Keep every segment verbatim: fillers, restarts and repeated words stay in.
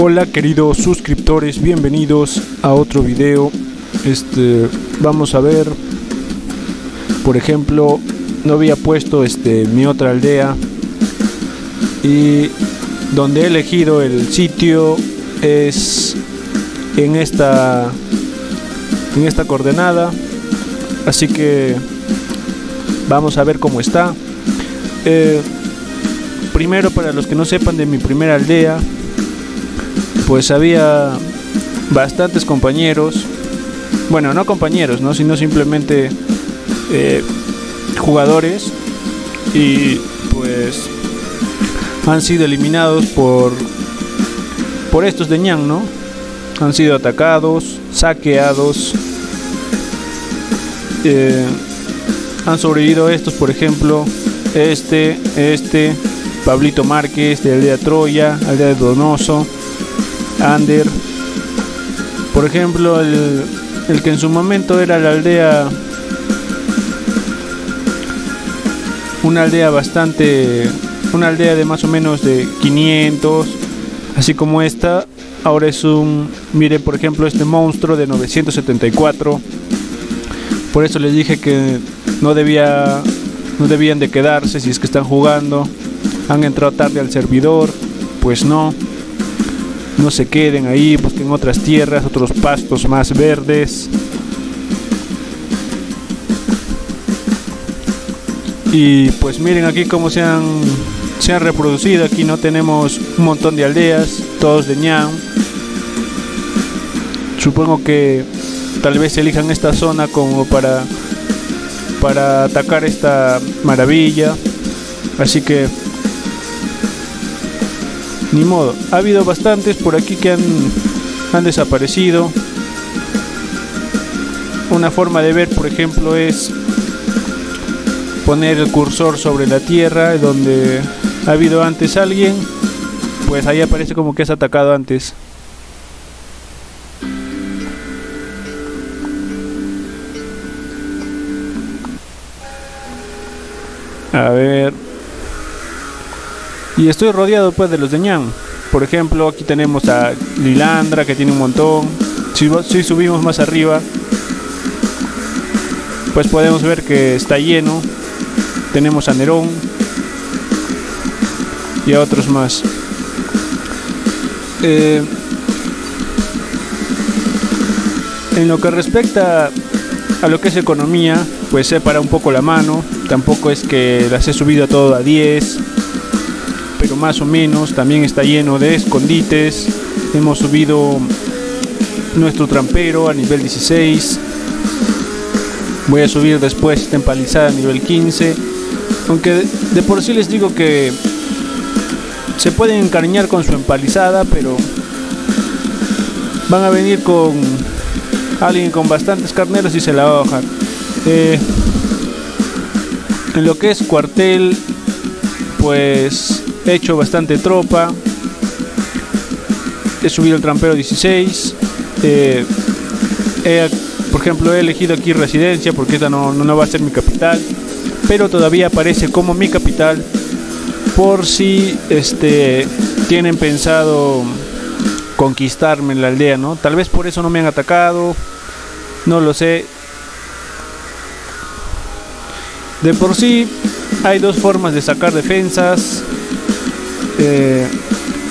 Hola queridos suscriptores, bienvenidos a otro video. Este, vamos a ver, por ejemplo, no había puesto este mi otra aldea, y donde he elegido el sitio es en esta en esta coordenada, así que vamos a ver cómo está. Eh, primero, para los que no sepan de mi primera aldea, pues había bastantes compañeros, bueno, no compañeros, ¿no? sino simplemente eh, jugadores, y pues han sido eliminados por, por estos de Ñan, ¿no? Han sido atacados, saqueados, eh, han sobrevivido estos, por ejemplo, este, este, Pablito Márquez de aldea Troya, aldea de Donoso, Ander, por ejemplo, el, el que en su momento era la aldea, una aldea bastante, una aldea de más o menos de quinientos, así como esta, ahora es un, miren por ejemplo este monstruo de novecientos setenta y cuatro, por eso les dije que no debía, no debían de quedarse si es que están jugando, han entrado tarde al servidor, pues no. No se queden ahí, busquen otras tierras, otros pastos más verdes. Y pues miren aquí cómo se han, se han reproducido. Aquí no tenemos un montón de aldeas, todos de Ñan. Supongo que tal vez elijan esta zona como para, para atacar esta maravilla. Así que ni modo, ha habido bastantes por aquí que han, han desaparecido. Una forma de ver, por ejemplo, es poner el cursor sobre la tierra donde ha habido antes alguien, pues ahí aparece como que es atacado antes. A ver... Y estoy rodeado pues de los de Ñan. Por ejemplo, aquí tenemos a Lilandra, que tiene un montón. Si, si subimos más arriba, pues podemos ver que está lleno. Tenemos a Nerón y a otros más. Eh, en lo que respecta a lo que es economía, pues separa un poco la mano. Tampoco es que las he subido a todo a diez, pero más o menos. También está lleno de escondites. Hemos subido nuestro trampero a nivel dieciséis. Voy a subir después esta empalizada a nivel quince. Aunque de por sí les digo que se pueden encariñar con su empalizada, pero van a venir con alguien con bastantes carneros y se la va a bajar. Eh, en lo que es cuartel, pues he hecho bastante tropa, he subido el trampero dieciséis, eh, he, por ejemplo he elegido aquí residencia porque esta no, no va a ser mi capital, pero todavía aparece como mi capital por si este, tienen pensado conquistarme en la aldea, ¿no? Tal vez por eso no me han atacado, no lo sé. De por sí hay dos formas de sacar defensas. Eh,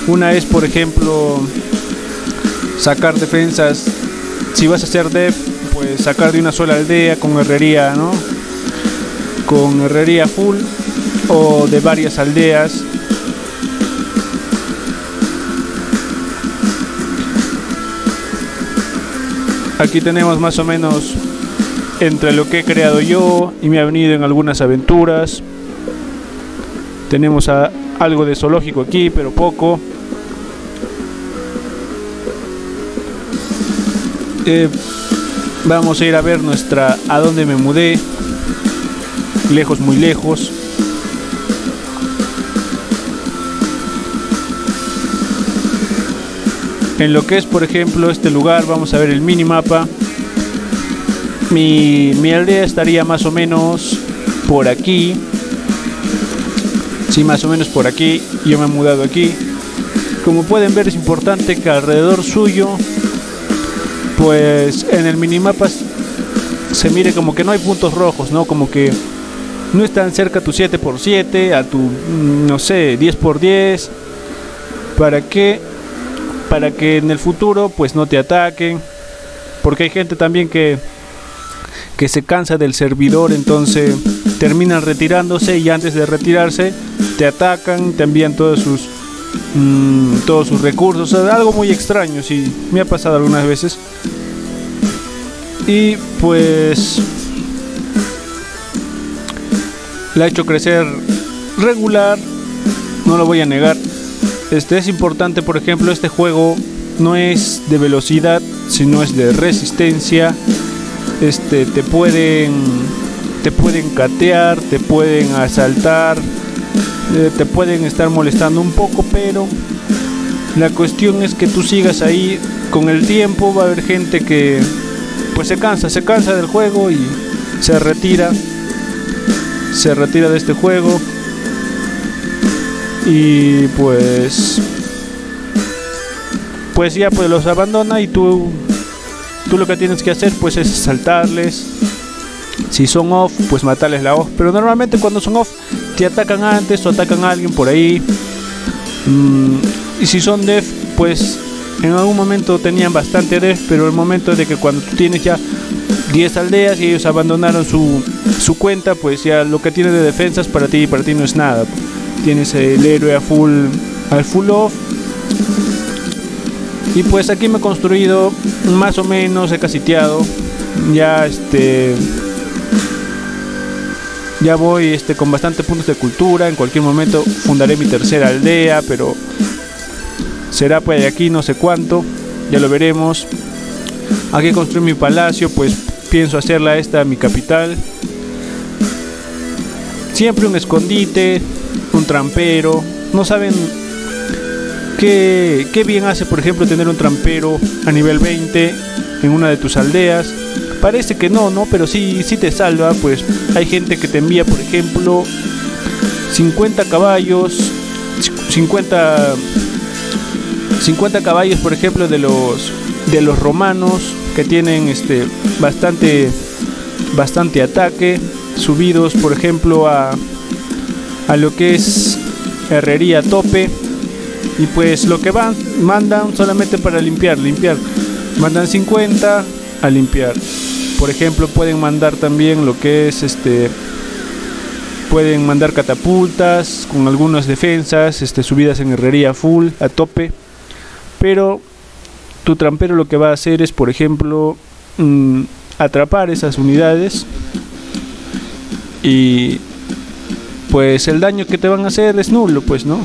una es, por ejemplo, sacar defensas, si vas a hacer def, pues sacar de una sola aldea con herrería, ¿no? Con herrería full, o de varias aldeas. Aquí tenemos más o menos entre lo que he creado yo y me ha venido en algunas aventuras. Tenemos a algo de zoológico aquí, pero poco. Eh, vamos a ir a ver nuestra, a dónde me mudé. Lejos, muy lejos. En lo que es, por ejemplo, este lugar, vamos a ver el minimapa. Mi, mi aldea estaría más o menos por aquí. Sí, más o menos por aquí. Yo me he mudado aquí. Como pueden ver, es importante que alrededor suyo, pues en el minimapa se mire como que no hay puntos rojos, ¿no? Como que no están cerca a tu siete por siete, a tu, no sé, diez por diez. ¿Para qué? Para que en el futuro pues no te ataquen. Porque hay gente también que, que se cansa del servidor, entonces terminan retirándose y antes de retirarse te atacan, te envían todos sus, mmm, todos sus recursos. O sea, algo muy extraño, sí, me ha pasado algunas veces. Y pues la he hecho crecer regular, no lo voy a negar. Este es importante, por ejemplo, este juego no es de velocidad, sino es de resistencia. Este te pueden te pueden catear, te pueden asaltar, eh, te pueden estar molestando un poco, pero la cuestión es que tú sigas ahí. Con el tiempo va a haber gente que pues se cansa, se cansa del juego y se retira, se retira de este juego. Y pues pues ya pues los abandona, y tú tú lo que tienes que hacer pues es saltarles. Si son off, pues matarles la off, pero normalmente cuando son off te atacan antes o atacan a alguien por ahí. Mm, y si son def, pues en algún momento tenían bastante def, pero el momento de que cuando tú tienes ya diez aldeas y ellos abandonaron su, su cuenta, pues ya lo que tienes de defensas para ti para ti no es nada. Tienes el héroe a full, al full off. Y pues aquí me he construido más o menos, he casiteado. Ya este ya voy este con bastantes puntos de cultura. En cualquier momento fundaré mi tercera aldea, pero será pues de aquí no sé cuánto, ya lo veremos. Aquí construí mi palacio, pues pienso hacerla esta mi capital. Siempre un escondite, un trampero. No saben qué, qué bien hace, por ejemplo, tener un trampero a nivel veinte en una de tus aldeas. Parece que no, no, pero sí, sí te salva. Pues hay gente que te envía, por ejemplo, cincuenta caballos, cincuenta caballos, por ejemplo, de los de los romanos, que tienen este bastante bastante ataque, subidos, por ejemplo, a a lo que es herrería tope. Y pues lo que van, mandan solamente para limpiar, limpiar, mandan cincuenta a limpiar. Por ejemplo, pueden mandar también lo que es este, pueden mandar catapultas con algunas defensas, este, subidas en herrería full, a tope. Pero tu trampero lo que va a hacer es, por ejemplo, mmm, atrapar esas unidades. Y pues el daño que te van a hacer es nulo, pues no,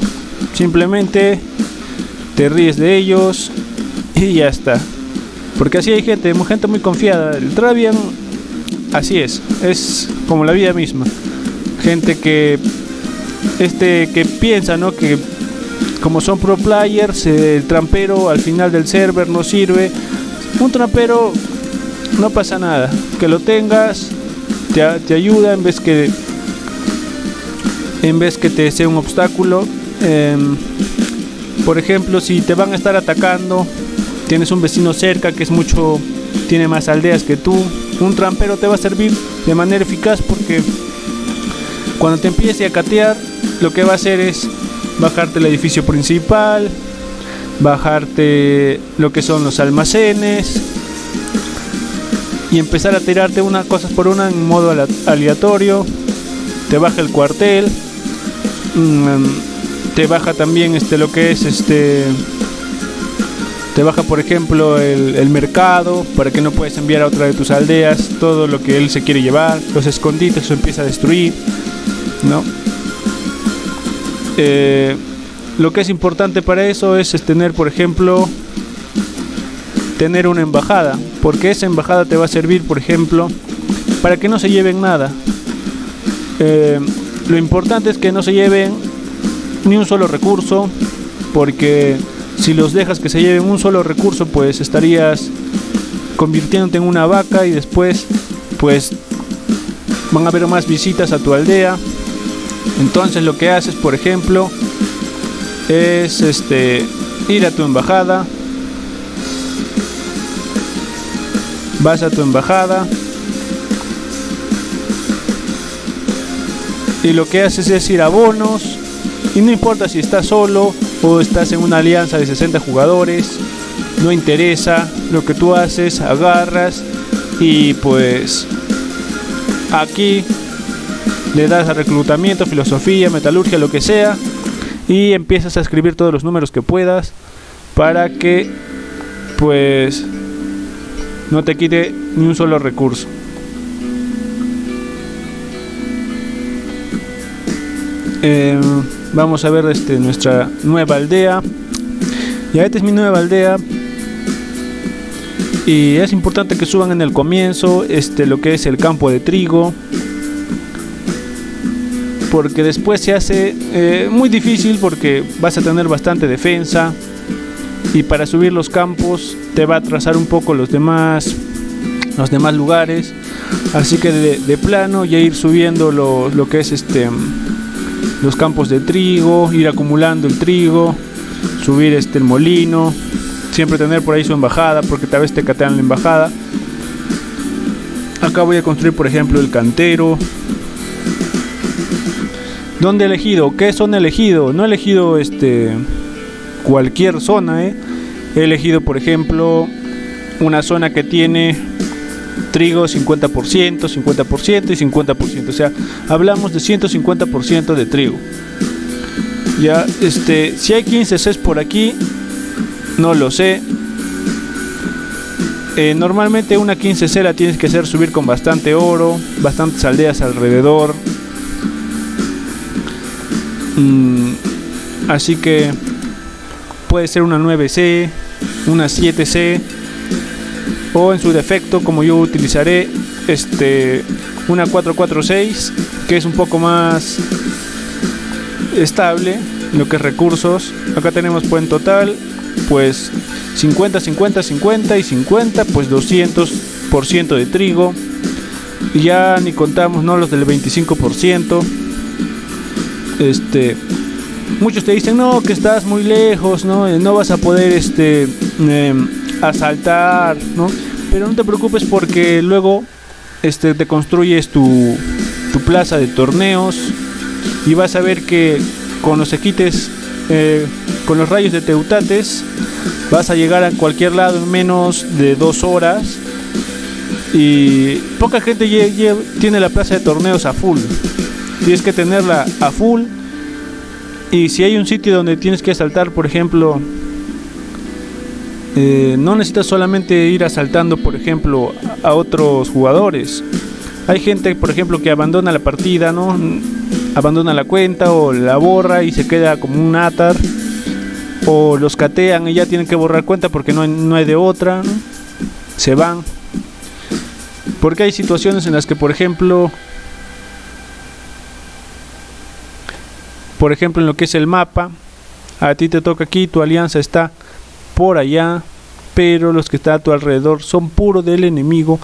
simplemente te ríes de ellos y ya está. Porque así hay gente, gente muy confiada. El Travian así es, es como la vida misma. Gente que este que piensa, ¿no?, que como son pro players, el trampero al final del server no sirve. Un trampero no pasa nada, que lo tengas te, te ayuda en vez que en vez que te sea un obstáculo. Eh, por ejemplo, si te van a estar atacando, tienes un vecino cerca que es mucho, tiene más aldeas que tú, un trampero te va a servir de manera eficaz, porque cuando te empiece a catear, lo que va a hacer es bajarte el edificio principal, bajarte lo que son los almacenes y empezar a tirarte unas cosas por una en modo aleatorio. Te baja el cuartel, te baja también este lo que es este te baja, por ejemplo, el, el mercado, para que no puedas enviar a otra de tus aldeas todo lo que él se quiere llevar. Los escondites lo empieza a destruir, ¿no? Eh, lo que es importante para eso es tener, por ejemplo, tener una embajada, porque esa embajada te va a servir, por ejemplo, para que no se lleven nada. Eh, lo importante es que no se lleven ni un solo recurso, porque si los dejas que se lleven un solo recurso, pues estarías convirtiéndote en una vaca, y después pues van a haber más visitas a tu aldea. Entonces lo que haces, por ejemplo, es este ir a tu embajada, vas a tu embajada y lo que haces es ir a bonos, y no importa si estás solo o estás en una alianza de sesenta jugadores, no interesa. Lo que tú haces, agarras y pues aquí le das a reclutamiento, filosofía, metalurgia, lo que sea, y empiezas a escribir todos los números que puedas para que pues no te quite ni un solo recurso. Eh, vamos a ver este, nuestra nueva aldea. Y esta es mi nueva aldea. Y es importante que suban en el comienzo este, lo que es el campo de trigo, porque después se hace eh, muy difícil, porque vas a tener bastante defensa y para subir los campos te va a atrasar un poco los demás, los demás lugares. Así que de, de plano ya ir subiendo lo, lo que es este, los campos de trigo, ir acumulando el trigo, subir este, el molino, siempre tener por ahí su embajada, porque tal vez te catean la embajada. Acá voy a construir por ejemplo el cantero. ¿Dónde he elegido? ¿Qué zona he elegido? No he elegido este, cualquier zona, ¿eh? He elegido, por ejemplo, una zona que tiene trigo cincuenta por ciento, cincuenta por ciento y cincuenta por ciento. O sea, hablamos de ciento cincuenta por ciento de trigo. Ya, este, si hay quince ces por aquí, no lo sé. Eh, normalmente una quince ce la tienes que hacer subir con bastante oro, bastantes aldeas alrededor. Mm, así que puede ser una nueve ce, una siete ce, o en su defecto, como yo utilizaré, este, una cuatro cuatro seis, que es un poco más estable en lo que es recursos. Acá tenemos pues en total pues cincuenta, cincuenta, cincuenta y cincuenta, pues doscientos por ciento de trigo. Ya ni contamos, ¿no?, los del veinticinco por ciento. Este, muchos te dicen no, que estás muy lejos, no, no vas a poder este, eh, asaltar, ¿no? Pero no te preocupes, porque luego este, te construyes tu, tu plaza de torneos y vas a ver que con los equites, eh, con los rayos de Teutates, vas a llegar a cualquier lado en menos de dos horas. Y poca gente tiene la plaza de torneos a full. Tienes que tenerla a full, y si hay un sitio donde tienes que asaltar, por ejemplo, eh, no necesitas solamente ir asaltando, por ejemplo, a otros jugadores. Hay gente, por ejemplo, que abandona la partida, ¿no? Abandona la cuenta o la borra y se queda como un atar, o los catean y ya tienen que borrar cuenta porque no hay, no hay de otra, ¿no? Se van, porque hay situaciones en las que, por ejemplo, Por ejemplo, en lo que es el mapa, a ti te toca aquí, tu alianza está por allá, pero los que están a tu alrededor son puro del enemigo,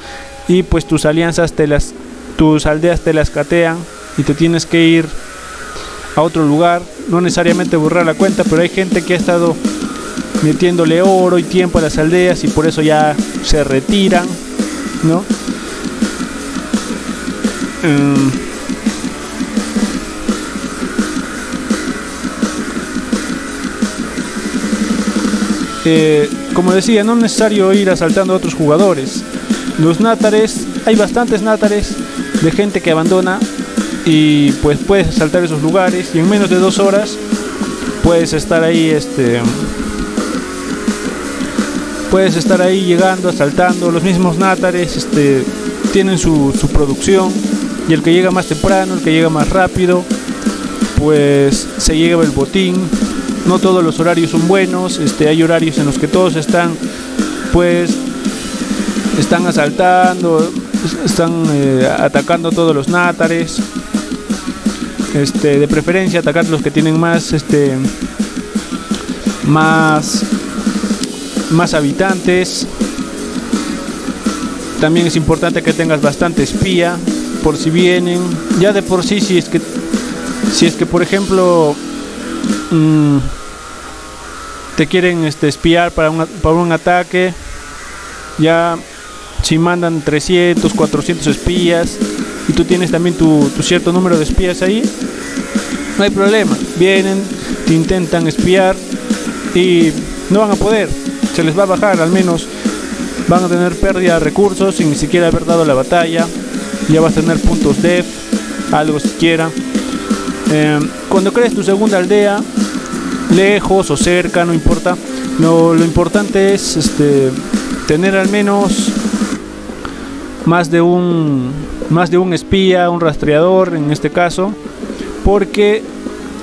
y pues tus alianzas, te las, tus aldeas te las catean y te tienes que ir a otro lugar. No necesariamente borrar la cuenta, pero hay gente que ha estado metiéndole oro y tiempo a las aldeas y por eso ya se retiran, ¿no? Um, Eh, como decía, no es necesario ir asaltando a otros jugadores. Los nátares, hay bastantes nátares de gente que abandona, y pues puedes asaltar esos lugares y en menos de dos horas puedes estar ahí este, puedes estar ahí llegando, asaltando. Los mismos nátares este, tienen su, su producción, y el que llega más temprano, el que llega más rápido, pues se lleva el botín. No todos los horarios son buenos, este, hay horarios en los que todos están, pues, están asaltando, están eh, atacando a todos los nátares. Este, de preferencia atacar los que tienen más, este, más, más habitantes. También es importante que tengas bastante espía, por si vienen. Ya de por sí, si es que, si es que por ejemplo, Mm, te quieren este, espiar para un, para un ataque. Ya si mandan trescientos, cuatrocientos espías y tú tienes también tu, tu cierto número de espías ahí, no hay problema. Vienen, te intentan espiar y no van a poder, se les va a bajar, al menos van a tener pérdida de recursos sin ni siquiera haber dado la batalla. Ya vas a tener puntos def, algo siquiera. Eh, cuando crees tu segunda aldea, lejos o cerca, no importa. No, lo importante es este, tener al menos más de un más de un espía, un rastreador en este caso, porque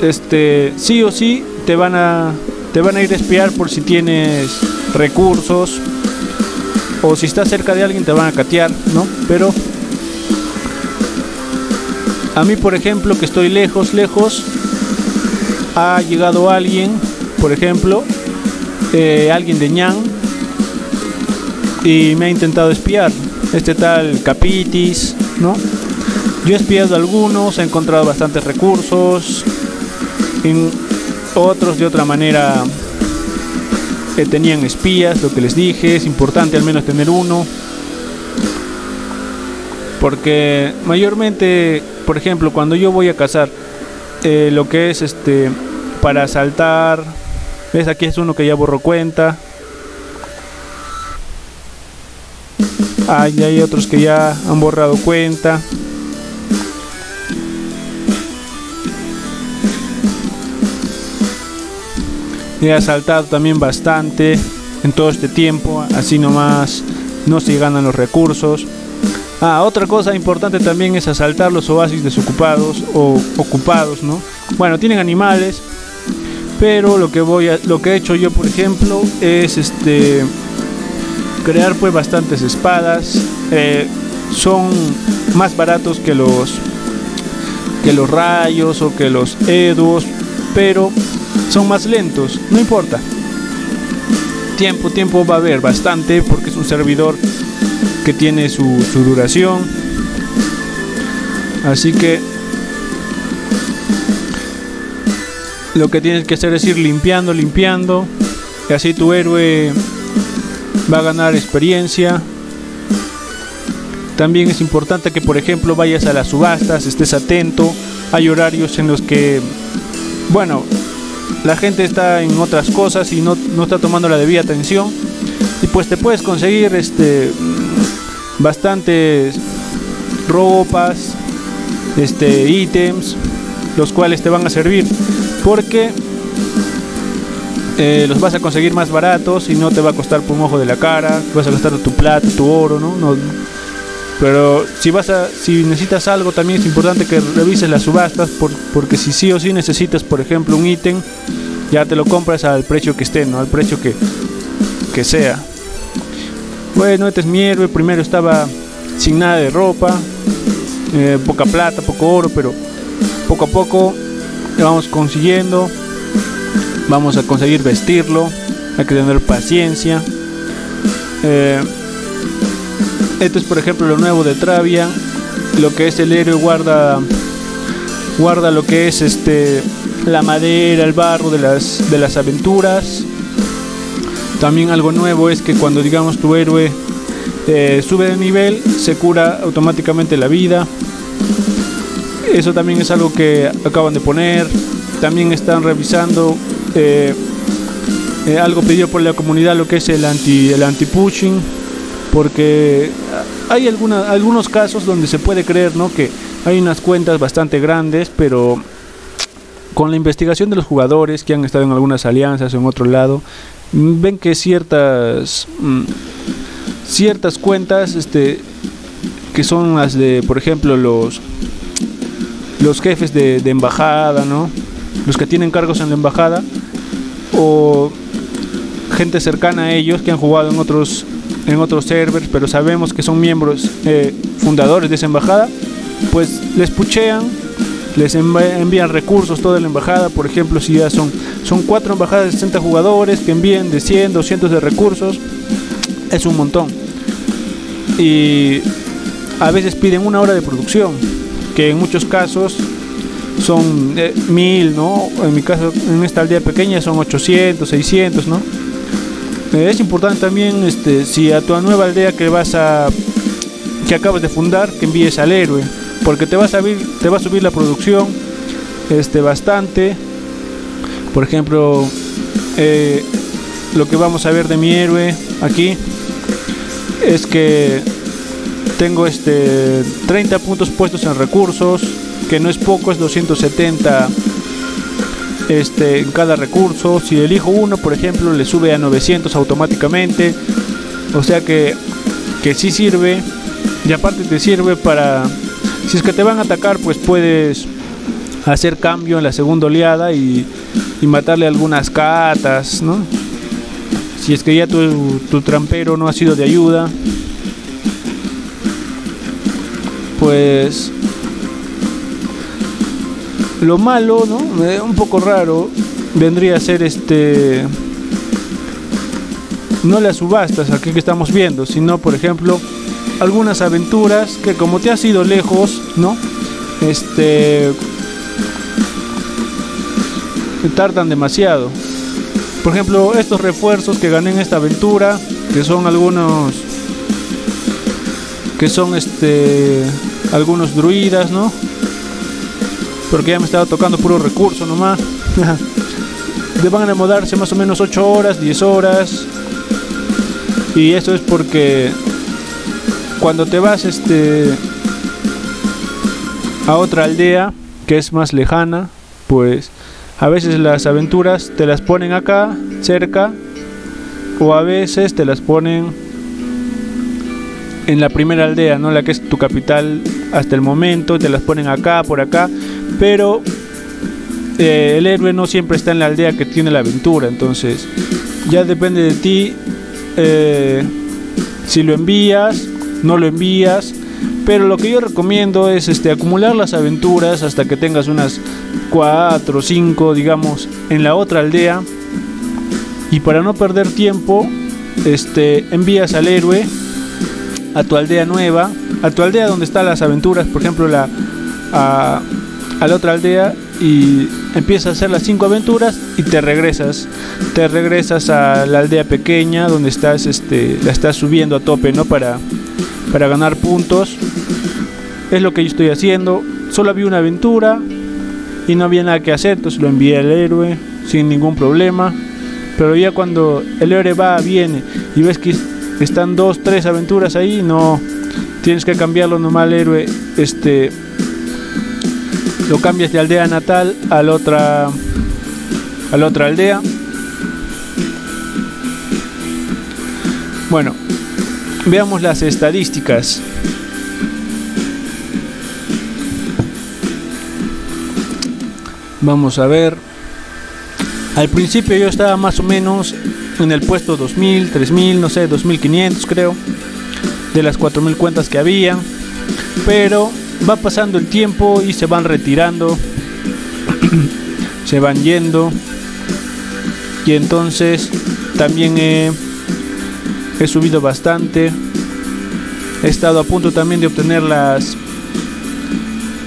este sí o sí te van a te van a ir a espiar por si tienes recursos o si estás cerca de alguien te van a catear, ¿no? Pero a mí, por ejemplo, que estoy lejos, lejos, ha llegado alguien, por ejemplo, eh, alguien de Ñan, y me ha intentado espiar. Este tal Capitis, ¿no? Yo he espiado a algunos, he encontrado bastantes recursos, en otros de otra manera eh, tenían espías, lo que les dije, es importante al menos tener uno. Porque mayormente, por ejemplo, cuando yo voy a cazar, eh, lo que es este para asaltar, ves, aquí es uno que ya borró cuenta. Hay, hay otros que ya han borrado cuenta. He asaltado también bastante en todo este tiempo, así nomás no se ganan los recursos. Ah, otra cosa importante también es asaltar los oasis desocupados o ocupados, ¿no? Bueno, tienen animales, pero lo que voy a, lo que he hecho yo, por ejemplo, es este crear pues bastantes espadas. Eh, son más baratos que los que los rayos o que los eduos, pero son más lentos. No importa. Tiempo, tiempo va a haber bastante porque es un servidor que tiene su, su duración, así que lo que tienes que hacer es ir limpiando, limpiando, y así tu héroe va a ganar experiencia. También es importante que, por ejemplo, vayas a las subastas, estés atento. Hay horarios en los que, bueno, la gente está en otras cosas y no, no está tomando la debida atención, y pues te puedes conseguir este bastantes ropas, este ítems, los cuales te van a servir porque eh, los vas a conseguir más baratos y no te va a costar por un ojo de la cara. Vas a gastar tu plata, tu oro, ¿no? No, pero si vas a si necesitas algo, también es importante que revises las subastas, por, porque si sí o sí necesitas, por ejemplo, un ítem, ya te lo compras al precio que esté, no al precio que, que sea. Bueno, este es mi héroe. Primero estaba sin nada de ropa, eh, poca plata, poco oro, pero poco a poco vamos consiguiendo. Vamos a conseguir vestirlo, hay que tener paciencia. Eh, esto es, por ejemplo, lo nuevo de Travian. Lo que es el héroe guarda guarda lo que es este la madera, el barro de las, de las aventuras. También algo nuevo es que cuando, digamos, tu héroe eh, sube de nivel, se cura automáticamente la vida. Eso también es algo que acaban de poner. También están revisando eh, eh, algo pedido por la comunidad, lo que es el anti el anti-pushing, porque hay alguna, algunos casos donde se puede creer, ¿no?, que hay unas cuentas bastante grandes, pero con la investigación de los jugadores que han estado en algunas alianzas o en otro lado, ven que ciertas mm, ciertas cuentas este que son las de, por ejemplo, los los jefes de, de embajada, ¿no?, los que tienen cargos en la embajada o gente cercana a ellos que han jugado en otros en otros servers, pero sabemos que son miembros eh, fundadores de esa embajada, pues les puchean, les envían recursos toda la embajada. Por ejemplo, si ya son son cuatro embajadas de sesenta jugadores que envían de cien, doscientos de recursos, es un montón. Y a veces piden una hora de producción, que en muchos casos son eh, mil, ¿no? En mi caso, en esta aldea pequeña son ochocientos, seiscientos, ¿no? Eh, es importante también, este, si a tu nueva aldea que vas a, que acabas de fundar, que envíes al héroe, porque te va a subir, te va a subir la producción, este, bastante. Por ejemplo, eh, lo que vamos a ver de mi héroe aquí es que tengo este treinta puntos puestos en recursos, que no es poco, es doscientos setenta este, en cada recurso. Si elijo uno, por ejemplo, le sube a novecientos automáticamente, o sea que, que sí sirve. Y aparte te sirve para, si es que te van a atacar, pues puedes hacer cambio en la segunda oleada y, y matarle algunas catas, ¿no? Si es que ya tu, tu trampero no ha sido de ayuda, pues lo malo, ¿no? Eh, un poco raro vendría a ser este, no las subastas aquí que estamos viendo, sino por ejemplo algunas aventuras que, como te has ido lejos, ¿no? Este, tardan demasiado. Por ejemplo, estos refuerzos que gané en esta aventura, que son algunos, que son este, algunos druidas, ¿no? Porque ya me estaba tocando puro recurso nomás. Van a demorarse más o menos ocho horas, diez horas. Y esto es porque cuando te vas este a otra aldea que es más lejana, pues a veces las aventuras te las ponen acá cerca, o a veces te las ponen en la primera aldea, no, la que es tu capital hasta el momento, te las ponen acá, por acá, pero eh, el héroe no siempre está en la aldea que tiene la aventura. Entonces ya depende de ti eh, si lo envías, no lo envías. Pero lo que yo recomiendo es este, acumular las aventuras hasta que tengas unas cuatro o cinco, digamos, en la otra aldea. Y para no perder tiempo, este, envías al héroe a tu aldea nueva, a tu aldea donde están las aventuras, por ejemplo, la, a, a la otra aldea, y empiezas a hacer las cinco aventuras y te regresas. Te regresas a la aldea pequeña donde estás, este, la estás subiendo a tope, ¿no? Para... para ganar puntos. Es lo que yo estoy haciendo. Solo había una aventura y no había nada que hacer, entonces lo envié al héroe sin ningún problema. Pero ya cuando el héroe va, viene y ves que están dos, tres aventuras ahí, no tienes que cambiarlo nomás al héroe. Este, lo cambias de aldea natal a la otra, a la otra aldea. Bueno, veamos las estadísticas. Vamos a ver. Al principio yo estaba más o menos en el puesto dos mil, tres mil, no sé, dos mil quinientos creo, de las cuatro mil cuentas que había. Pero va pasando el tiempo y se van retirando, se van yendo. Y entonces también eh, he subido bastante. He estado a punto también de obtener las,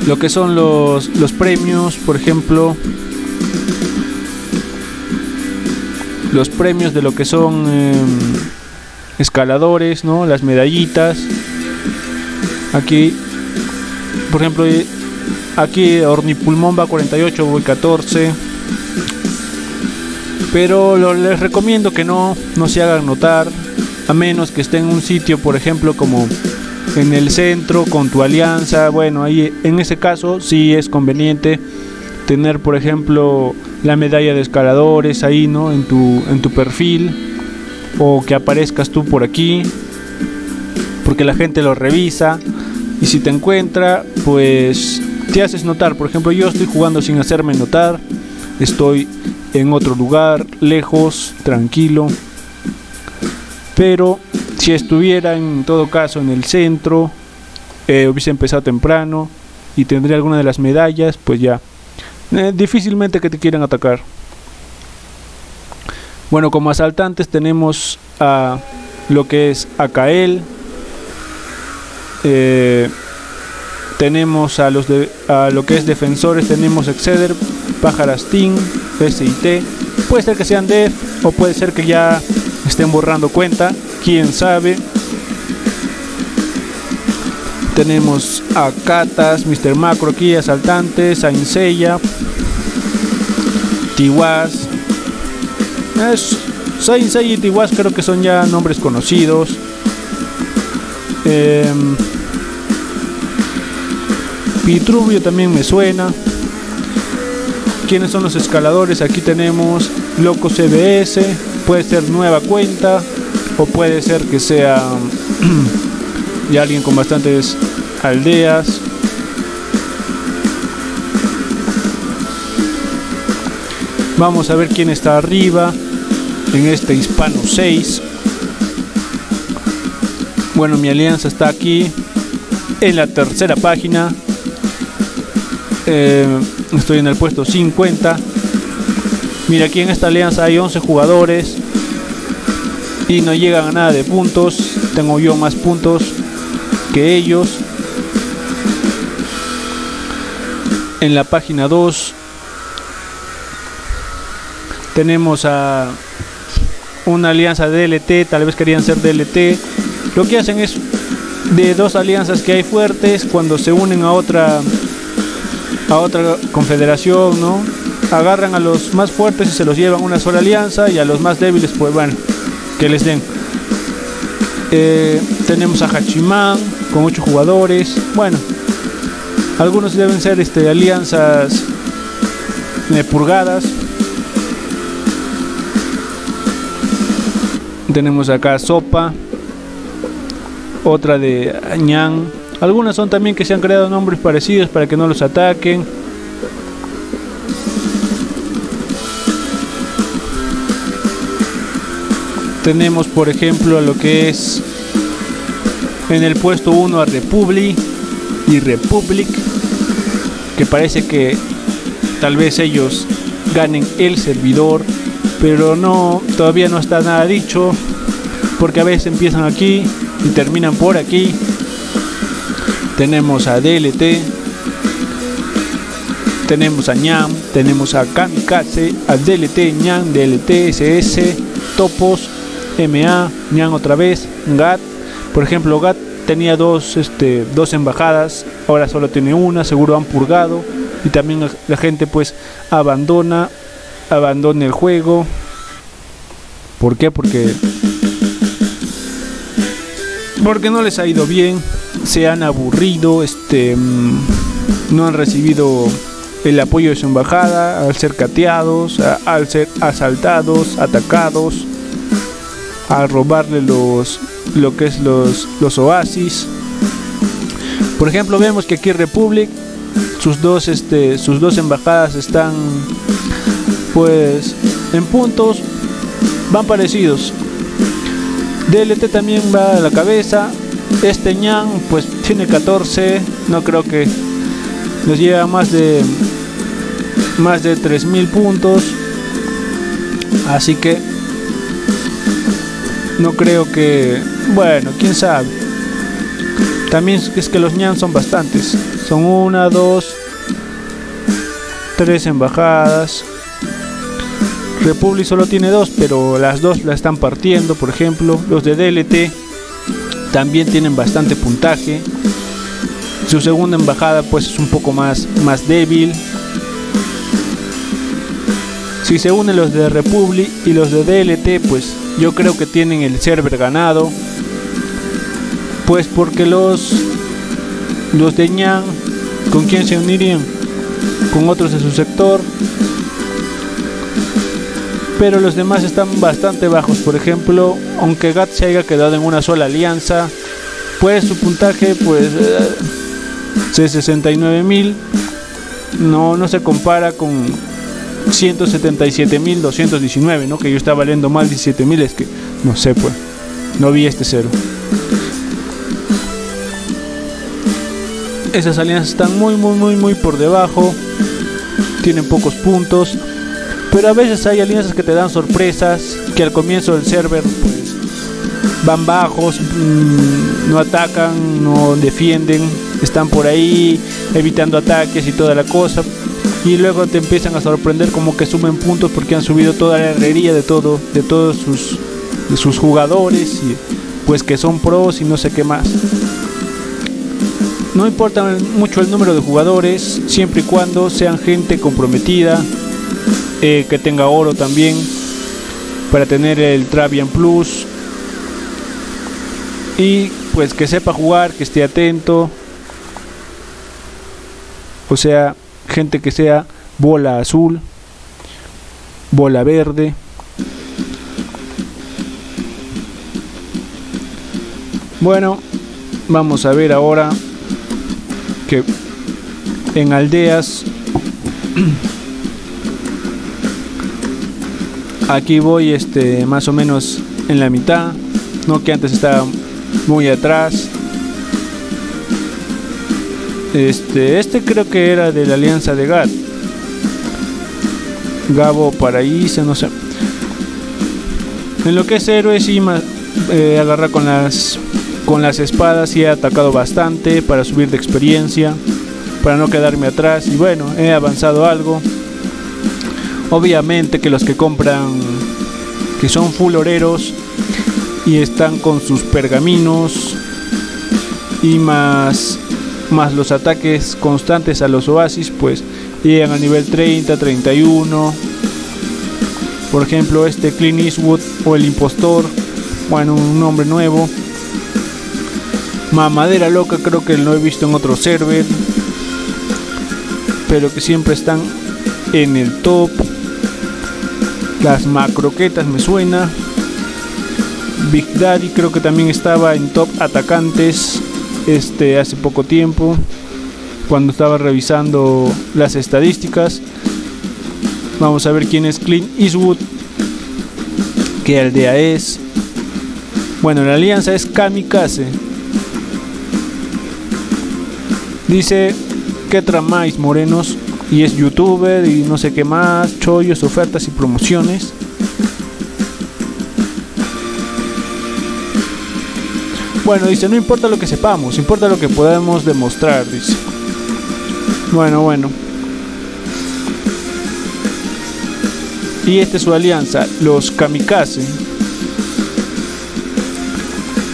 lo que son los, los premios, por ejemplo, los premios de lo que son eh, escaladores, ¿no? Las medallitas. Aquí, por ejemplo, aquí Ornipulmón va a cuarenta y ocho, voy catorce. Pero lo, les recomiendo que no, no se hagan notar, a menos que esté en un sitio, por ejemplo, como en el centro, con tu alianza. Bueno, ahí en ese caso sí es conveniente tener, por ejemplo, la medalla de escaladores ahí, ¿no? En tu, en tu perfil, o que aparezcas tú por aquí, porque la gente lo revisa y si te encuentra, pues te haces notar. Por ejemplo, yo estoy jugando sin hacerme notar, estoy en otro lugar, lejos, tranquilo. Pero si estuviera en todo caso en el centro, eh, hubiese empezado temprano y tendría alguna de las medallas, pues ya eh, difícilmente que te quieran atacar. Bueno, como asaltantes tenemos a lo que es Akael, eh, Tenemos a los de, a lo que es defensores, tenemos Exceder, Pájaras Team, S I T. Puede ser que sean def o puede ser que ya estén borrando cuenta, quién sabe. Tenemos a Catas, mister Macro aquí, Asaltantes, Ainseya, Tiwaz. Sainz Aguty y Tiwaz creo que son ya nombres conocidos. Eh, Vitruvio también me suena. ¿Quiénes son los escaladores? Aquí tenemos Loco C B S. Puede ser nueva cuenta o puede ser que sea ya alguien con bastantes aldeas. Vamos a ver quién está arriba en este Hispano seis. Bueno, mi alianza está aquí en la tercera página. Eh, estoy en el puesto cincuenta. Mira, aquí en esta alianza hay once jugadores y no llegan a nada de puntos. Tengo yo más puntos que ellos. En la página dos tenemos a una alianza D L T, tal vez querían ser D L T. Lo que hacen es de dos alianzas que hay fuertes, cuando se unen a otra a otra confederación, ¿no? Agarran a los más fuertes y se los llevan una sola alianza, y a los más débiles, pues bueno, que les den. Eh, tenemos a Hachimán con ocho jugadores. Bueno, algunos deben ser este, alianzas eh, purgadas. Tenemos acá Sopa, otra de Ñan. Algunas son también que se han creado nombres parecidos para que no los ataquen. Tenemos por ejemplo a lo que es en el puesto uno a Republik y Republik, que parece que tal vez ellos ganen el servidor, pero no, todavía no está nada dicho, porque a veces empiezan aquí y terminan por aquí. Tenemos a D L T, tenemos a Ñan, tenemos a Kamikaze, a D L T, Ñan, D L T, S S, Topos, M A, Ñan otra vez, G A T. Por ejemplo, G A T tenía dos, este, dos embajadas, ahora solo tiene una, seguro han purgado y también la gente pues abandona, abandona el juego. ¿Por qué? Porque porque no les ha ido bien, se han aburrido, este, no han recibido el apoyo de su embajada al ser cateados, a, al ser asaltados, atacados, a robarle los lo que es los, los oasis. Por ejemplo, vemos que aquí Republic, sus dos este sus dos embajadas están pues en puntos, van parecidos. D L T también va a la cabeza. Este Ñan pues tiene catorce, no creo que nos lleva más de más de tres mil puntos, así que no creo que, bueno, quién sabe. También es que los Ñan son bastantes, son una, dos, tres embajadas. Republic solo tiene dos, pero las dos la están partiendo. Por ejemplo, los de D L T también tienen bastante puntaje. Su segunda embajada pues es un poco más, más débil. Si se unen los de Republic y los de D L T, pues yo creo que tienen el server ganado, pues porque los los de Ñan, ¿con quién se unirían? Con otros de su sector. Pero los demás están bastante bajos. Por ejemplo, aunque G A T se haya quedado en una sola alianza, pues su puntaje pues eh, es sesenta y nueve mil, no, no se compara con ciento setenta y siete mil doscientos diecinueve, ¿no? Que yo estaba leyendo mal diecisiete mil, es que no sé, pues no vi este cero. Esas alianzas están muy muy muy muy por debajo, tienen pocos puntos. Pero a veces hay alianzas que te dan sorpresas, que al comienzo del server pues van bajos, mmm, no atacan, no defienden, están por ahí evitando ataques y toda la cosa, y luego te empiezan a sorprender como que suben puntos porque han subido toda la herrería de todo, de todos sus, de sus jugadores, y pues que son pros y no sé qué más. No importa mucho el número de jugadores, siempre y cuando sean gente comprometida, eh, que tenga oro también para tener el Travian Plus, y pues que sepa jugar, que esté atento. O sea, gente que sea bola azul, bola verde. Bueno, vamos a ver ahora que en aldeas. Aquí voy este más o menos en la mitad, no que antes estaba muy atrás. Este, este creo que era de la alianza de G A T. Gabo Paraíso, no sé. En lo que es héroes, y más, eh, agarra con las con las espadas y he atacado bastante para subir de experiencia, para no quedarme atrás, y bueno, he avanzado algo. Obviamente que los que compran, que son full oreros y están con sus pergaminos y más, más los ataques constantes a los oasis, pues llegan al nivel treinta, treinta y uno. Por ejemplo, este Clint Eastwood o el impostor, bueno, un nombre nuevo. Mamadera Loca, creo que lo he visto en otro server, pero que siempre están en el top. Las macroquetas me suena. Big Daddy creo que también estaba en top atacantes este hace poco tiempo, cuando estaba revisando las estadísticas. Vamos a ver quién es Clint Eastwood, qué aldea es. Bueno, la alianza es Kamikaze. Dice, ¿qué tramáis, morenos? Y es youtuber y no sé qué más, chollos, ofertas y promociones. Bueno, dice, no importa lo que sepamos, importa lo que podamos demostrar, dice. Bueno, bueno. Y esta es su alianza, los Kamikaze.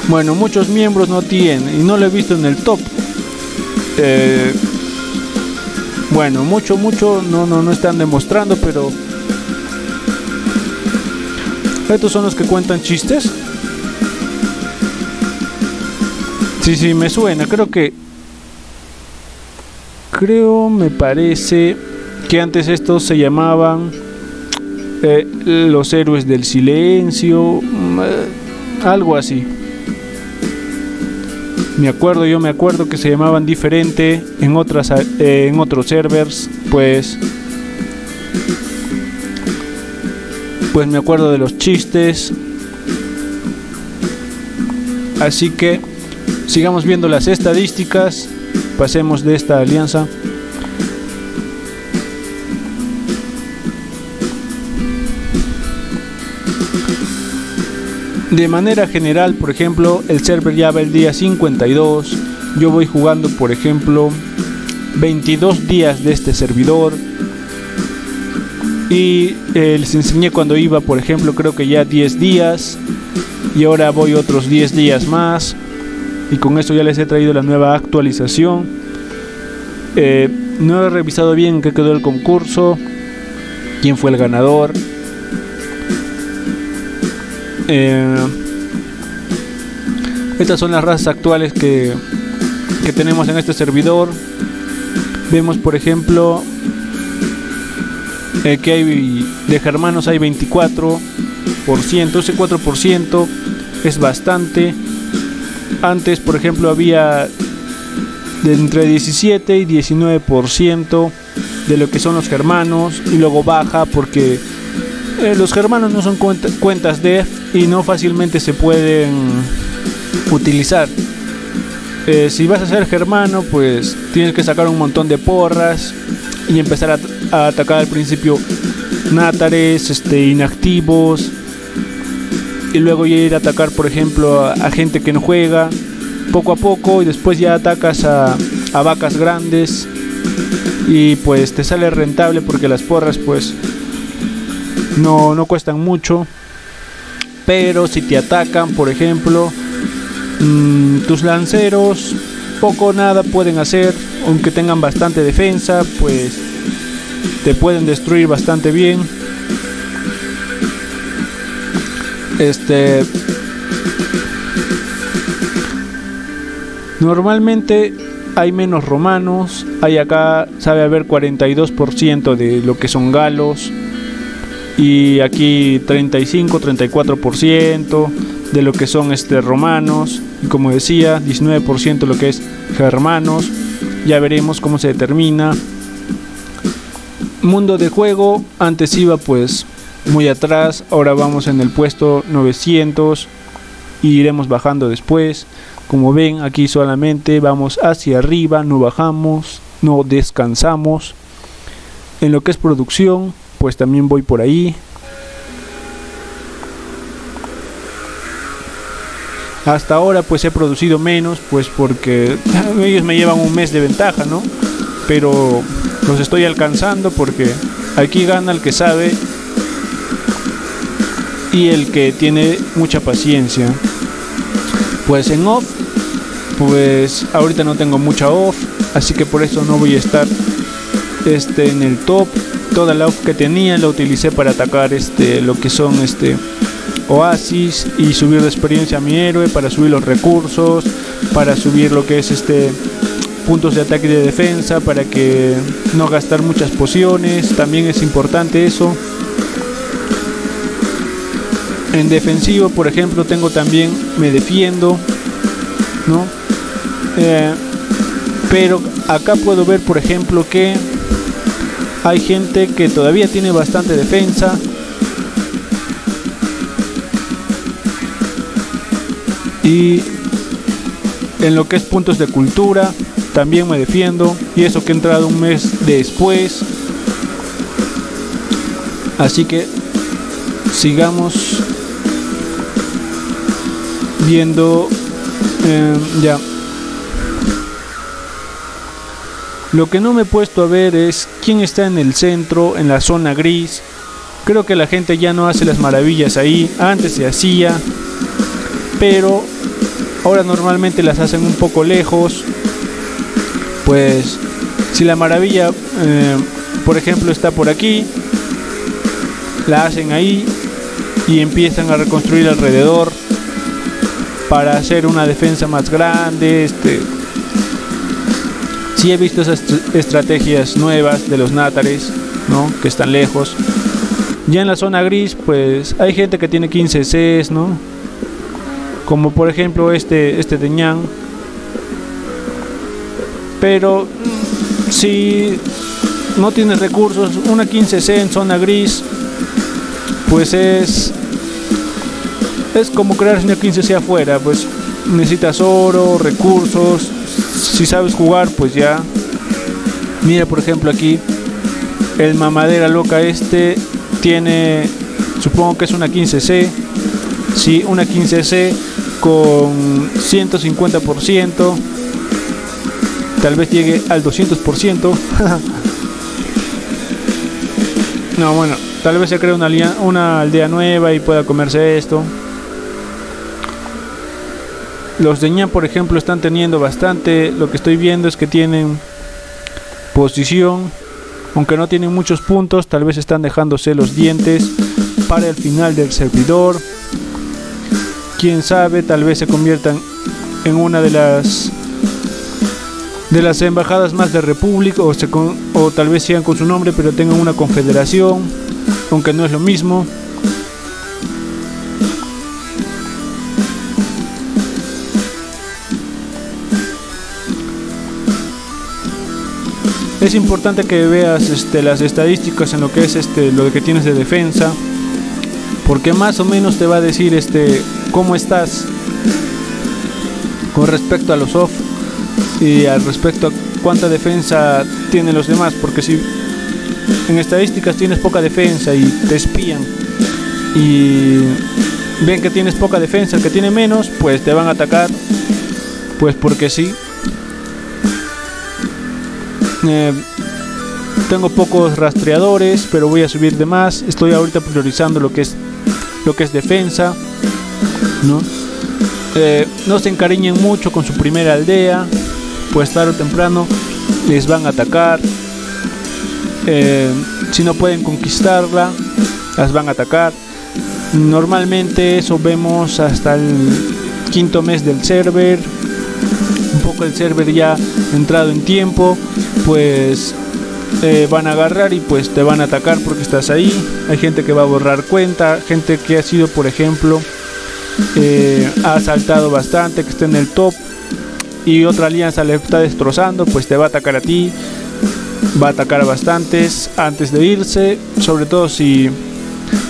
Bueno, muchos miembros no tiene y no lo he visto en el top. Eh... Bueno, mucho, mucho, no, no, no están demostrando, pero... ¿Estos son los que cuentan chistes? Sí, sí, me suena, creo que... Creo, me parece que antes estos se llamaban... Eh, los héroes del silencio, eh, algo así. Me acuerdo, yo me acuerdo que se llamaban diferente en otras eh, en otros servers, pues pues me acuerdo de los chistes. Así que sigamos viendo las estadísticas, pasemos de esta alianza. De manera general, por ejemplo, el server ya va el día cincuenta y dos. Yo voy jugando, por ejemplo, veintidós días de este servidor. Y eh, les enseñé cuando iba, por ejemplo, creo que ya diez días. Y ahora voy otros diez días más. Y con esto ya les he traído la nueva actualización. Eh, no he revisado bien qué quedó el concurso, quién fue el ganador. Eh, estas son las razas actuales que, que tenemos en este servidor. Vemos, por ejemplo, eh, que hay de Germanos hay veinticuatro por ciento. Ese cuatro por ciento es bastante. Antes, por ejemplo, había de entre diecisiete y diecinueve por ciento de lo que son los Germanos, y luego baja porque eh, los Germanos no son cuenta, cuentas de y no fácilmente se pueden utilizar. Eh, si vas a ser germano, pues tienes que sacar un montón de porras y empezar a, a atacar al principio Natares, este, inactivos, y luego ir a atacar, por ejemplo, a, a gente que no juega, poco a poco, y después ya atacas a, a vacas grandes y pues te sale rentable porque las porras pues no, no cuestan mucho. Pero si te atacan, por ejemplo, mmm, tus lanceros poco o nada pueden hacer, aunque tengan bastante defensa, pues te pueden destruir bastante bien. Este normalmente hay menos romanos, hay acá sabe haber cuarenta y dos por ciento de lo que son galos y aquí treinta y cinco, treinta y cuatro por ciento de lo que son este romanos y como decía diecinueve por ciento lo que es germanos. Ya veremos cómo se determina. Mundo de juego, antes iba pues muy atrás, ahora vamos en el puesto novecientos y iremos bajando después. Como ven, aquí solamente vamos hacia arriba, no bajamos, no descansamos. En lo que es producción, pues también voy por ahí. Hasta ahora pues he producido menos, pues porque ellos me llevan un mes de ventaja, ¿no? Pero los estoy alcanzando porque aquí gana el que sabe y el que tiene mucha paciencia. Pues en off, pues ahorita no tengo mucha off, así que por eso no voy a estar este, en el top. Toda la off que tenía la utilicé para atacar este, lo que son este, oasis y subir de experiencia a mi héroe, para subir los recursos, para subir lo que es este puntos de ataque y de defensa, para que no gastar muchas pociones, también es importante eso. En defensivo, por ejemplo, tengo también me defiendo, ¿no? Eh, pero acá puedo ver, por ejemplo, que hay gente que todavía tiene bastante defensa. Y en lo que es puntos de cultura, también me defiendo. Y eso que he entrado un mes después. Así que sigamos viendo eh, ya. Lo que no me he puesto a ver es quién está en el centro, en la zona gris. Creo que la gente ya no hace las maravillas ahí, antes se hacía, pero ahora normalmente las hacen un poco lejos. Pues si la maravilla eh, por ejemplo está por aquí, la hacen ahí y empiezan a reconstruir alrededor para hacer una defensa más grande. Este, sí he visto esas estrategias nuevas de los Natares, ¿no? Que están lejos. Ya en la zona gris, pues hay gente que tiene quince Cs, ¿no? Como por ejemplo este, este de Ñan. Pero si no tienes recursos, una quince C en zona gris, pues es... es como crear una quince C afuera, pues necesitas oro, recursos, si sabes jugar, pues ya. Mira por ejemplo aquí, el mamadera loca este tiene, supongo que es una quince C, sí, una quince C con ciento cincuenta por ciento, tal vez llegue al doscientos por ciento, no, bueno, tal vez se cree una, una aldea nueva y pueda comerse esto. Los de Ñan, por ejemplo, están teniendo bastante. Lo que estoy viendo es que tienen posición, aunque no tienen muchos puntos. Tal vez están dejándose los dientes para el final del servidor. Quién sabe, tal vez se conviertan en una de las de las embajadas más de Republik, o, se con, o tal vez sigan con su nombre pero tengan una confederación, aunque no es lo mismo. Es importante que veas este, las estadísticas en lo que es este, lo que tienes de defensa, porque más o menos te va a decir este, cómo estás con respecto a los off y al respecto a cuánta defensa tienen los demás, porque si en estadísticas tienes poca defensa y te espían y ven que tienes poca defensa, el que tiene menos, pues te van a atacar, pues porque sí. Eh, tengo pocos rastreadores, pero voy a subir de más. Estoy ahorita priorizando lo que es lo que es defensa, ¿no? Eh, no se encariñen mucho con su primera aldea, pues tarde o temprano les van a atacar. Eh, si no pueden conquistarla, las van a atacar. Normalmente eso vemos hasta el quinto mes del server. Un poco el server ya entrado en tiempo, pues eh, van a agarrar y pues te van a atacar porque estás ahí. Hay gente que va a borrar cuenta, gente que ha sido, por ejemplo, eh, ha saltado bastante, que está en el top, y otra alianza le está destrozando, pues te va a atacar a ti. Va a atacar a bastantes antes de irse, sobre todo si,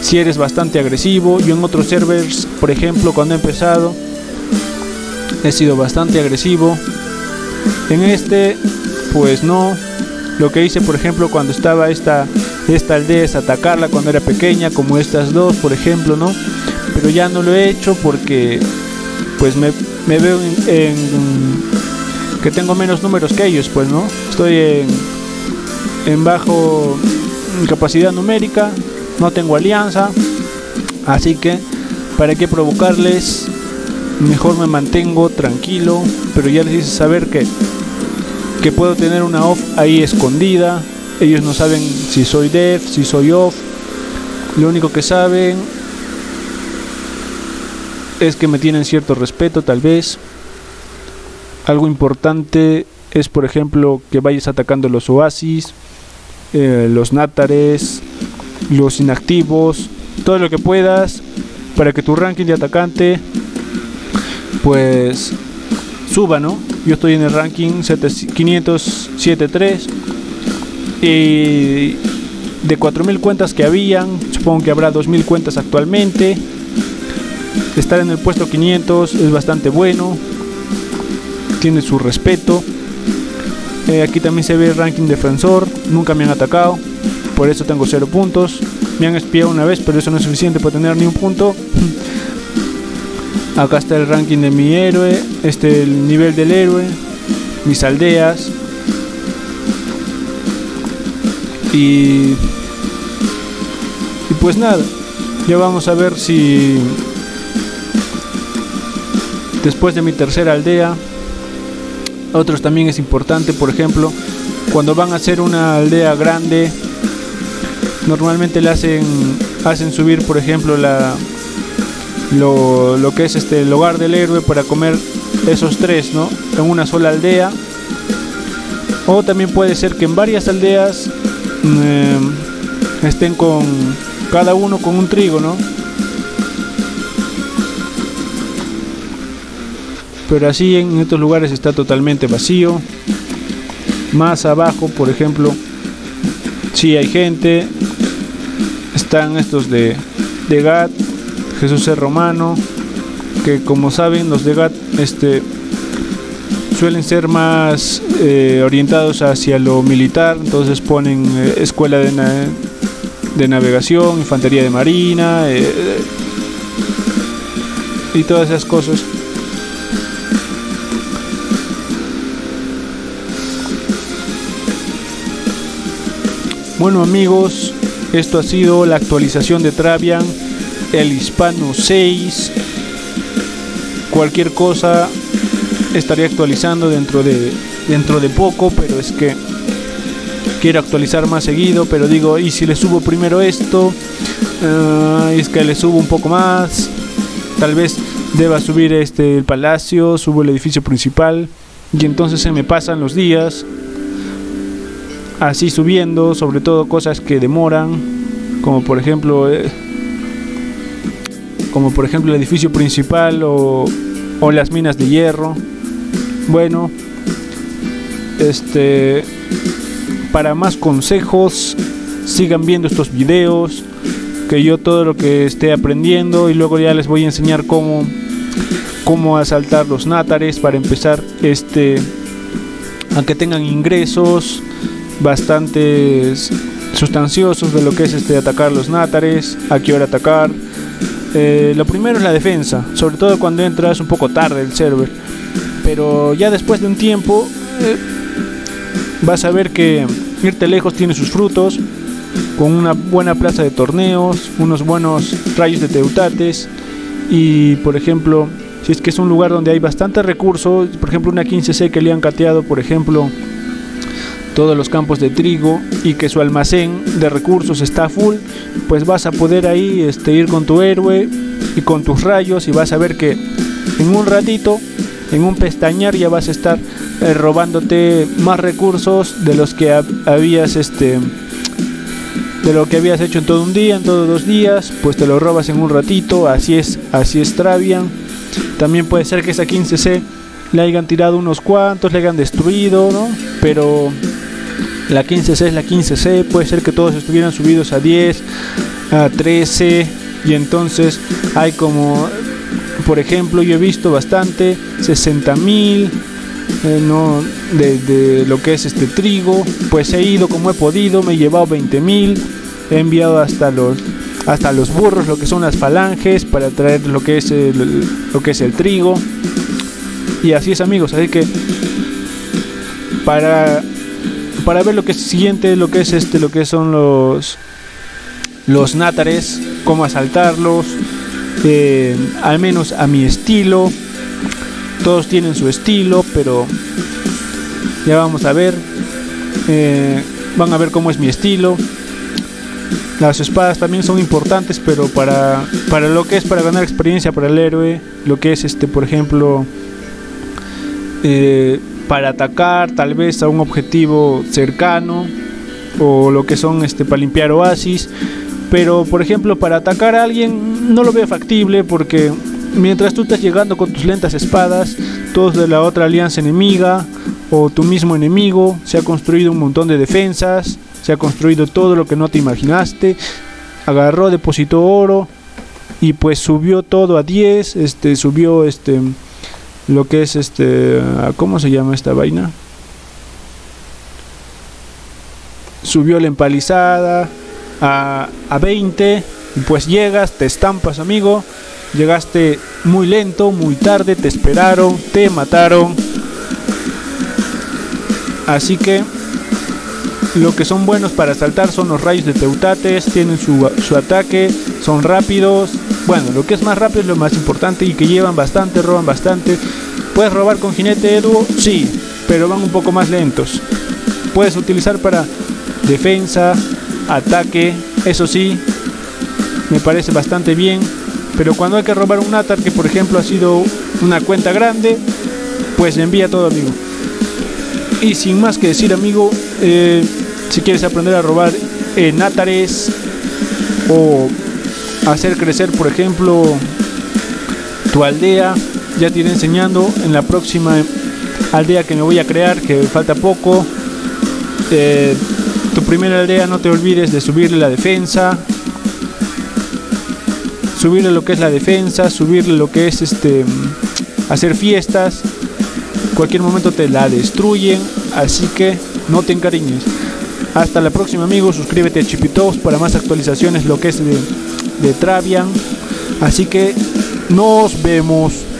si eres bastante agresivo. Yo en otros servers, por ejemplo, cuando he empezado, he sido bastante agresivo. En este, pues no. Lo que hice, por ejemplo, cuando estaba esta, esta aldea, es atacarla cuando era pequeña, como estas dos, por ejemplo, ¿no? Pero ya no lo he hecho porque pues me, me veo en, en... que tengo menos números que ellos, pues, ¿no? Estoy en... en bajo capacidad numérica, no tengo alianza, así que para qué provocarles, mejor me mantengo tranquilo. Pero ya les hice saber que, que puedo tener una off ahí escondida. Ellos no saben si soy def, si soy off. Lo único que saben es que me tienen cierto respeto, tal vez. Algo importante es, por ejemplo, que vayas atacando los oasis, Eh, los nátares, los inactivos, todo lo que puedas, para que tu ranking de atacante pues suba, ¿no? Yo estoy en el ranking quinientos siete punto tres y de cuatro mil cuentas que habían, supongo que habrá dos mil cuentas actualmente. Estar en el puesto quinientos es bastante bueno, tiene su respeto. Eh, aquí también se ve el ranking defensor. Nunca me han atacado, por eso tengo cero puntos. Me han espiado una vez, pero eso no es suficiente para tener ni un punto. Acá está el ranking de mi héroe, este el nivel del héroe, mis aldeas. Y, y pues nada, ya vamos a ver si después de mi tercera aldea. Otros también es importante, por ejemplo, cuando van a hacer una aldea grande, normalmente le hacen hacen subir, por ejemplo, la lo, lo que es este el hogar del héroe para comer esos tres, ¿no? En una sola aldea. O también puede ser que en varias aldeas eh, estén con cada uno con un trigo, ¿no? Pero así en estos lugares está totalmente vacío. Más abajo, por ejemplo, sí hay gente. Están estos de, de G A T, Jesús el Romano, que como saben los de G A T este, suelen ser más eh, orientados hacia lo militar. Entonces ponen eh, escuela de, na de navegación, infantería de marina eh, y todas esas cosas. Bueno amigos, esto ha sido la actualización de Travian, el Hispano seis. Cualquier cosa estaré actualizando dentro de, dentro de poco, pero es que quiero actualizar más seguido, pero digo, ¿y si le subo primero esto? Uh, es que le subo un poco más, tal vez deba subir este, el palacio, subo el edificio principal, y entonces se me pasan los días. Así subiendo, sobre todo cosas que demoran, como por ejemplo eh, como por ejemplo el edificio principal o, o las minas de hierro. Bueno, este para más consejos sigan viendo estos videos, que yo todo lo que esté aprendiendo, y luego ya les voy a enseñar cómo cómo asaltar los nátares para empezar este a que tengan ingresos bastante sustanciosos de lo que es este atacar los nátares, a qué hora atacar. Eh, lo primero es la defensa, sobre todo cuando entras un poco tarde el server, pero ya después de un tiempo eh, vas a ver que irte lejos tiene sus frutos, con una buena plaza de torneos, unos buenos rayos de teutates. Y por ejemplo, si es que es un lugar donde hay bastantes recursos, por ejemplo una quince C que le han cateado por ejemplo todos los campos de trigo y que su almacén de recursos está full, pues vas a poder ahí este, ir con tu héroe y con tus rayos, y vas a ver que en un ratito, en un pestañear, ya vas a estar eh, robándote más recursos de los que habías este de lo que habías hecho en todo un día, en todos dos días, pues te lo robas en un ratito. Así es, así es Travian. También puede ser que esa quince C le hayan tirado unos cuantos, le hayan destruido, ¿no? Pero la quince C es la quince C, puede ser que todos estuvieran subidos a diez, a trece, y entonces hay como, por ejemplo, yo he visto bastante, sesenta mil eh, no, de, de lo que es este trigo, pues he ido como he podido, me he llevado veinte mil, he enviado hasta los, hasta los burros, lo que son las falanges, para traer lo que es el, lo que es el trigo. Y así es amigos, así que para... para ver lo que es siguiente, lo que es este, lo que son los los nátares, cómo asaltarlos, eh, al menos a mi estilo. Todos tienen su estilo, pero ya vamos a ver, eh, van a ver cómo es mi estilo. Las espadas también son importantes, pero para para lo que es para ganar experiencia para el héroe, lo que es este, por ejemplo, eh, para atacar tal vez a un objetivo cercano, o lo que son este para limpiar oasis. Pero por ejemplo para atacar a alguien no lo veo factible, porque mientras tú estás llegando con tus lentas espadas, todos de la otra alianza enemiga o tu mismo enemigo se ha construido un montón de defensas, se ha construido todo lo que no te imaginaste, agarró, depositó oro y pues subió todo a diez, este subió este lo que es este, ¿cómo se llama esta vaina? Subió la empalizada a, a veinte, pues llegas, te estampas amigo, llegaste muy lento, muy tarde, te esperaron, te mataron. Así que lo que son buenos para saltar son los rayos de teutates, tienen su, su ataque, son rápidos. Bueno, lo que es más rápido es lo más importante, y que llevan bastante, roban bastante. ¿Puedes robar con jinete Edu? Sí, pero van un poco más lentos. Puedes utilizar para defensa, ataque, eso sí, me parece bastante bien. Pero cuando hay que robar un nátar que por ejemplo ha sido una cuenta grande, pues le envía todo amigo. Y sin más que decir amigo, eh, si quieres aprender a robar eh, nátares o hacer crecer por ejemplo tu aldea, ya te iré enseñando en la próxima aldea que me voy a crear, que falta poco. Eh, tu primera aldea, no te olvides de subirle la defensa, subirle lo que es la defensa, subirle lo que es este hacer fiestas. Cualquier momento te la destruyen, así que no te encariñes. Hasta la próxima amigos, suscríbete a Chipitos para más actualizaciones lo que es de de Travian, así que nos vemos.